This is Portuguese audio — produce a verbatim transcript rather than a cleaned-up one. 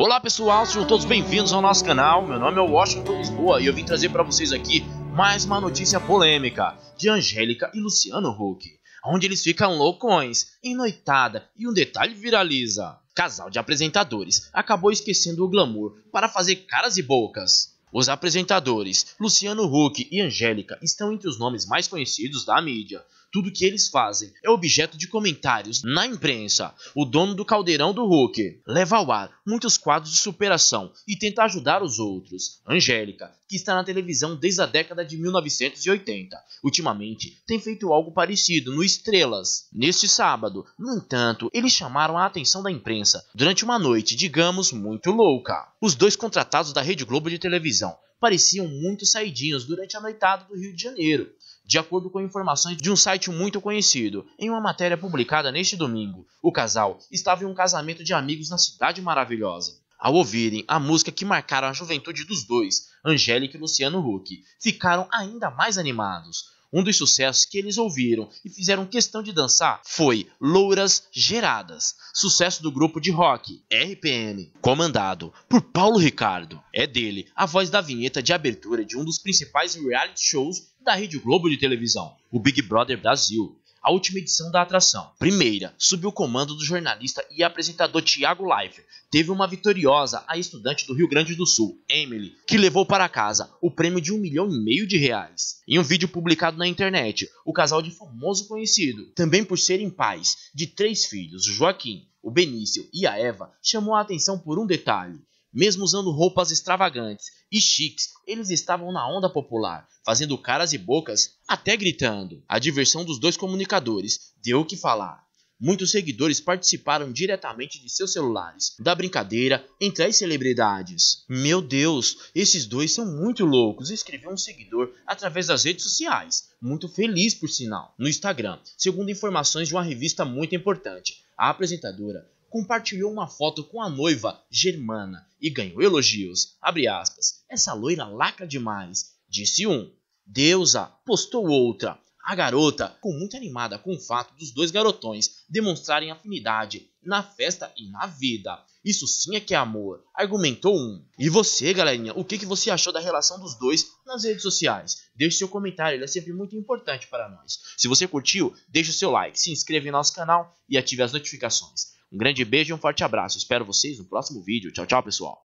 Olá pessoal, sejam todos bem-vindos ao nosso canal. Meu nome é Washington Lisboa e eu vim trazer para vocês aqui mais uma notícia polêmica de Angélica e Luciano Huck, onde eles ficam loucões, em noitada, e um detalhe viraliza. Casal de apresentadores acabou esquecendo o glamour para fazer caras e bocas. Os apresentadores Luciano Huck e Angélica estão entre os nomes mais conhecidos da mídia. Tudo que eles fazem é objeto de comentários na imprensa. O dono do Caldeirão do Hulk leva ao ar muitos quadros de superação e tenta ajudar os outros. Angélica, que está na televisão desde a década de mil novecentos e oitenta, ultimamente tem feito algo parecido no Estrelas. Neste sábado, no entanto, eles chamaram a atenção da imprensa durante uma noite, digamos, muito louca. Os dois contratados da Rede Globo de televisão pareciam muito saidinhos durante a noitada do Rio de Janeiro. De acordo com informações de um site muito conhecido, em uma matéria publicada neste domingo, o casal estava em um casamento de amigos na Cidade Maravilhosa. Ao ouvirem a música que marcaram a juventude dos dois, Angélica e Luciano Huck ficaram ainda mais animados. Um dos sucessos que eles ouviram e fizeram questão de dançar foi Louras Geradas, sucesso do grupo de rock R P M, comandado por Paulo Ricardo. É dele a voz da vinheta de abertura de um dos principais reality shows da Rede Globo de televisão, o Big Brother Brasil, a última edição da atração. Primeira, sob o comando do jornalista e apresentador Tiago Leifert, teve uma vitoriosa a estudante do Rio Grande do Sul, Emily, que levou para casa o prêmio de um milhão e meio de reais. Em um vídeo publicado na internet, o casal de famoso conhecido, também por serem pais de três filhos, Joaquim, o Benício e a Eva, chamou a atenção por um detalhe. Mesmo usando roupas extravagantes e chiques, eles estavam na onda popular, fazendo caras e bocas, até gritando. A diversão dos dois comunicadores deu o que falar. Muitos seguidores participaram diretamente de seus celulares da brincadeira entre as celebridades. Meu Deus, esses dois são muito loucos, escreveu um seguidor através das redes sociais, muito feliz por sinal. No Instagram, segundo informações de uma revista muito importante, a apresentadora compartilhou uma foto com a noiva Germana e ganhou elogios. Abre aspas. Essa loira lacra demais, disse um. Deusa, postou outra. A garota ficou muito animada com o fato dos dois garotões demonstrarem afinidade na festa e na vida. Isso sim é que é amor, argumentou um. E você, galerinha, o que, que você achou da relação dos dois nas redes sociais? Deixe seu comentário, ele é sempre muito importante para nós. Se você curtiu, deixe o seu like, se inscreva em nosso canal e ative as notificações. Um grande beijo e um forte abraço. Espero vocês no próximo vídeo. Tchau, tchau, pessoal.